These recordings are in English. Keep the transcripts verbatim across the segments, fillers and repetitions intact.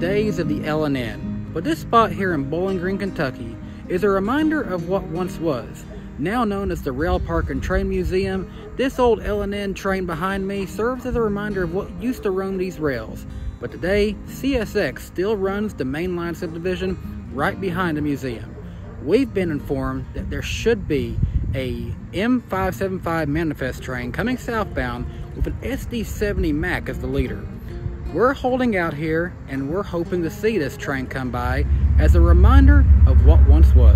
days of the L and N, but this spot here in Bowling Green, Kentucky is a reminder of what once was. Now known as the Rail Park and Train Museum, this old L and N train behind me serves as a reminder of what used to roam these rails. But today, C S X still runs the mainline subdivision right behind the museum. We've been informed that there should be a M five seventy-five manifest train coming southbound with an S D seventy MAC as the leader. We're holding out here and we're hoping to see this train come by as a reminder of what once was.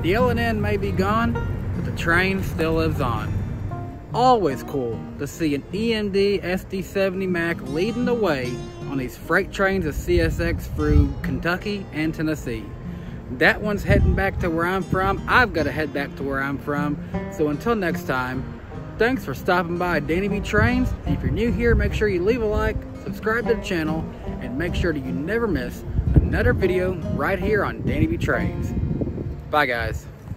The L and N may be gone, but the train still lives on. Always cool to see an E M D S D seventy MAC leading the way on these freight trains of C S X through Kentucky and Tennessee. That one's heading back to where I'm from. I've got to head back to where I'm from. So until next time, thanks for stopping by Danny B Trains. And if you're new here, make sure you leave a like, subscribe to the channel, and make sure that you never miss another video right here on Danny B Trains. Bye guys.